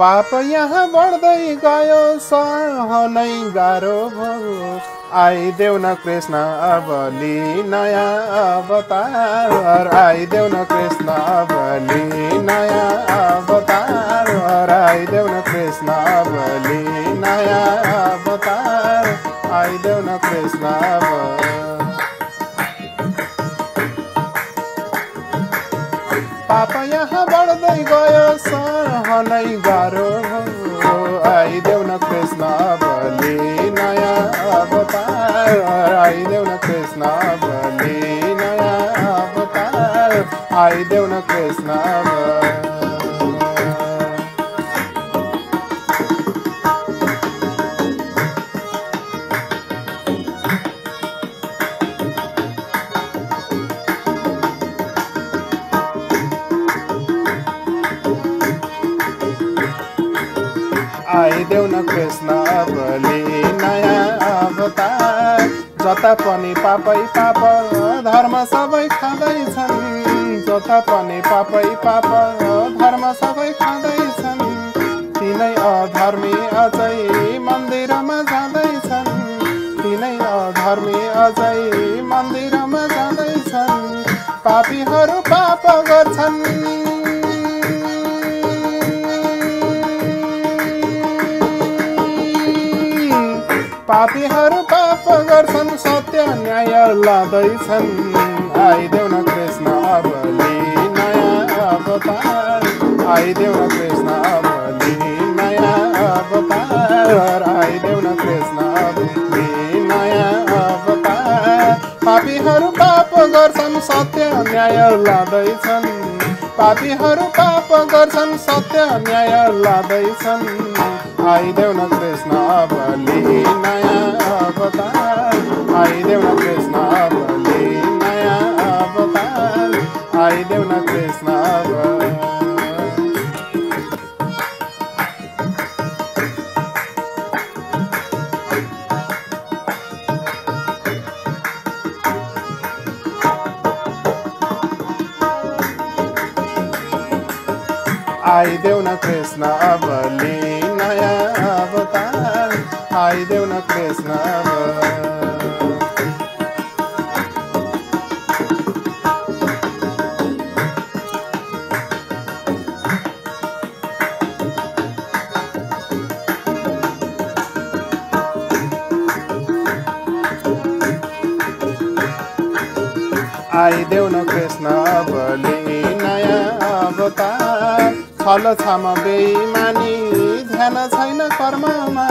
पाप यहाँ बढ्दै गयो सहनै गाह्रो भयो। आइदेउन कृष्ण अब नयाँ अवतार, आइदेउन कृष्ण अब नयाँ अवतार, आइदेउन कृष्ण अब नयाँ अवतार, आइदेउन कृष्ण अब। पाप यहाँ बढ्दै गयो सहनै गाह्रो भयो। आइदेउन कृष्ण भोलि नयाँ अवतार, आइदेउन कृष्ण भोलि नयाँ अवतार, आइदेउन कृष्ण। आइदेउन कृष्ण अबले नयाँ अवतार, जता पनि पापै पाप धर्म सबै खाँदैछन्, जता पनि पापै पाप धर्म सबै खाँदैछन्, तिनै अधर्मी अझै मन्दिरमा जाँदैछन्, तिनै अधर्मी अझै मन्दिरमा जाँदैछन्, पापीहरू पाप गर्छन्। पापीहरू पाप गर्छन् सत्य न्याय लादैछन्। आइदेउन कृष्ण अबले नयाँ अवतार, आइदेउन कृष्ण अबले नयाँ अवतार, आइदेउन कृष्ण अबले नयाँ अवतार। पापीहरू पाप गर्छन् सत्य न्याय लादैछन्, पापीहरू पाप गर्छन् सत्य न्याय लादैछन्। आइदेउन कृष्ण अबले नयाँ अवतार, आइदेउन कृष्ण अबले नयाँ अवतार, आइदेउन कृष्ण अब। आइदेउन कृष्ण अबले नयाँ अवतार, आइदेउन कृष्ण अब। आइदेउन कृष्ण अबले नयाँ अवतार, छल छम बेईमानी ध्यान छैन कर्ममा,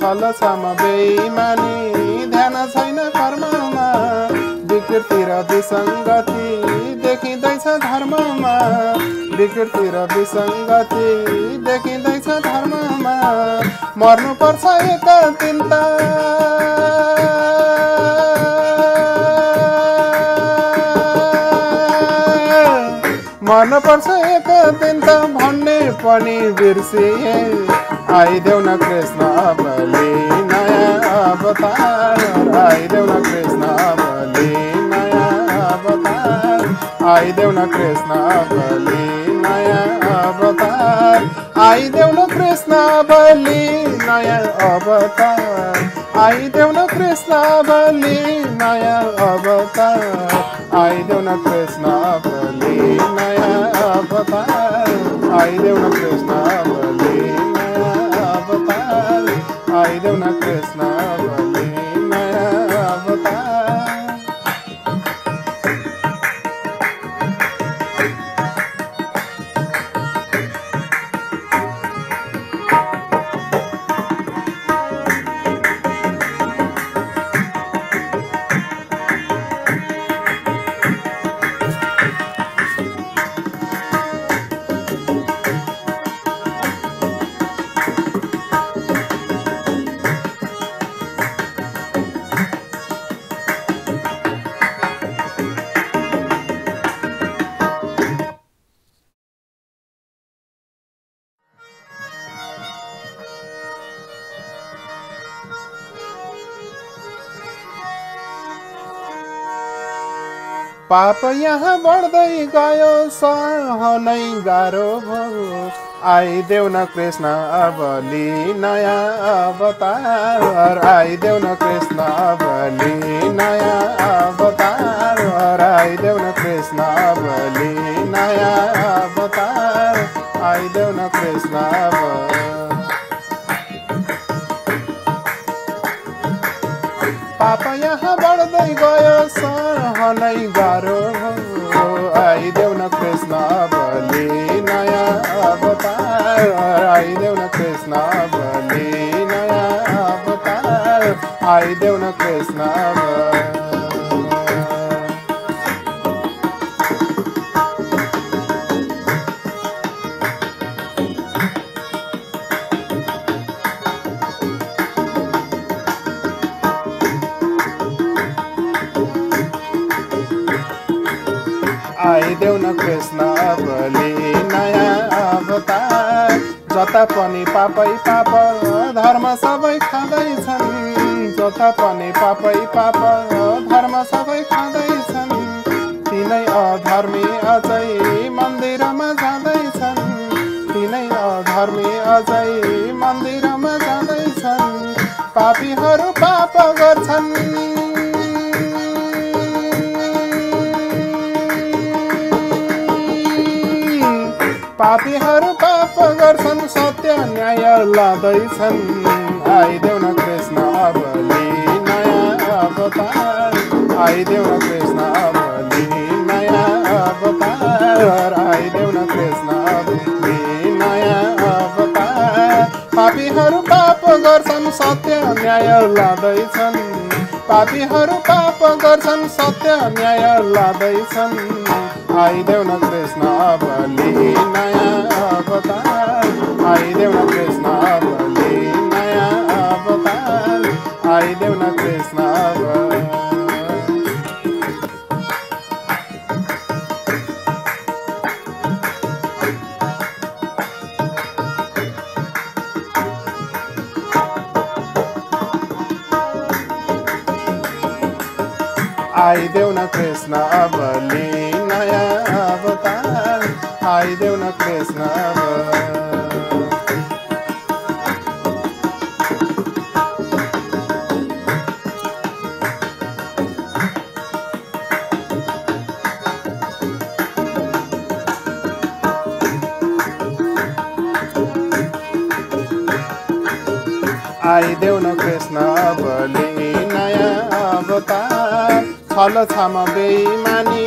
छल छम बेईमानी ध्यान छैन कर्ममा, विकृति र विसङ्गति देखिँदैछ धर्ममा, विकृति र विसङ्गति देखिँदैछ धर्ममा, मर्नुपर्छ एकदिन त। मर्नुपर्छ एकदिन त भन्ने पनि बिर्सिए। आइदेउन कृष्ण अबले नयाँ अवतार, आइदेउन कृष्ण अबले नयाँ अवतार, आइदेउन कृष्ण अबले नयाँ अवतार, आइदेउन कृष्ण अबले नयाँ अवतार, आइदेउन कृष्ण अबले नयाँ अवतार, आइदेउन कृष्ण अबले नयाँ अवतार, आइदेउन कृष्ण अबले नयाँ अवतार, आइदेउन कृष्ण अबले नयाँ अवतार। पाप यहाँ बढ्दै गयो सहनै गाह्रो भयो। Aideuna Krishna Aba Linaya Avatar, Aideuna Krishna Aba Linaya Avatar, Aideuna Krishna Aba Linaya Avatar, Aideuna Krishna Aba. Papa yaha badai gayo sahanai garo, Aideuna Krishna Aba Linaya Avatar, Aideuna Krishna Aba Linaya Avatar, Aideuna Krishna Aba. Aideuna Krishna Aba Linaya Avatar, jata pani papai papa dharma sabai khadai chan, jata pani papai papa dharma sabai khadai chan, tinai adharmi ajai mandirama jadai chan, tinai adharmi ajai mandirama jadai chan, papi haru papa garchan. Papi haru papa garchan, satya nyaya ladai chan, Aideuna Krishna Aba Linaya Avatar, Aideuna Krishna Aba Linaya Avatar, Aideuna Krishna Aba Linaya Avatar, papi haru papa garchan, satya nyaya ladai chan, papi haru papa garchan, satya nyaya ladai chan. Aideuna Krishna Aba Linaya Avatar, Aideuna Krishna Aba Linaya Avatar, Aideuna Krishna Aba. Aideuna Krishna Aba Linaya Avatar, Aideuna Krishna Aba. Aideuna Krishna Aba Linaya Avatar, छल छम बेईमानी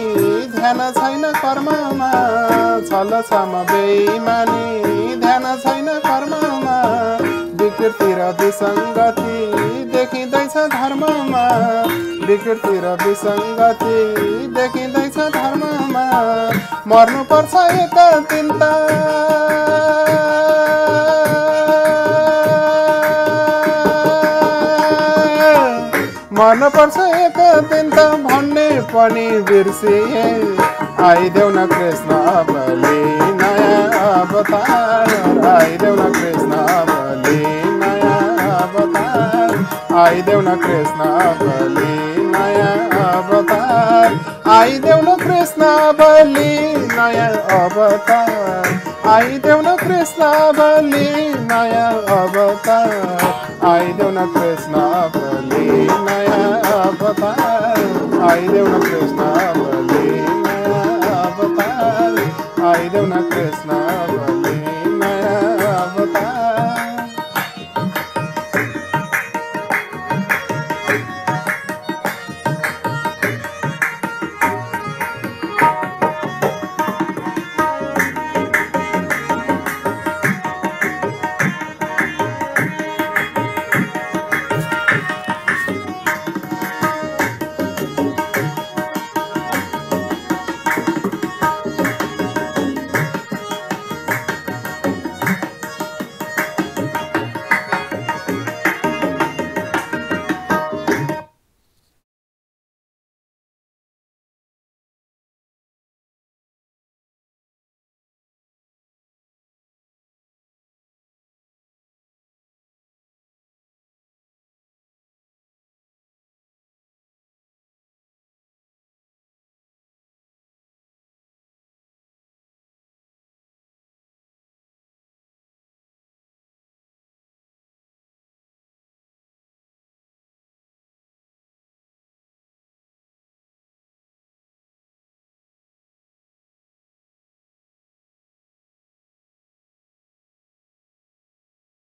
ध्यान छैन कर्ममा, छल छम बेईमानी ध्यान छैन कर्ममा, विकृति र विसङ्गति देखिँदैछ धर्ममा, विकृति र विसङ्गति देखिँदैछ धर्ममा, मर्नुपर्छ एका दिनता। मर्नुपर्छ एक दिन त भन्ने पनि बिर्सिए, आइदेउना कृष्ण अबा लिनया अवतार, आइदेउना कृष्ण अबा लिनया अवतार, आइदेउना कृष्ण अबा लिनया अवतार, आइदेउना कृष्ण अबा लिनया अवतार, आइदेउना कृष्ण अबा लिनया अवतार, आइदेउना कृष्ण अबा लिनया Avatar, Aideuna Krishna Aba Linaya Avatar, Aideuna Krishna.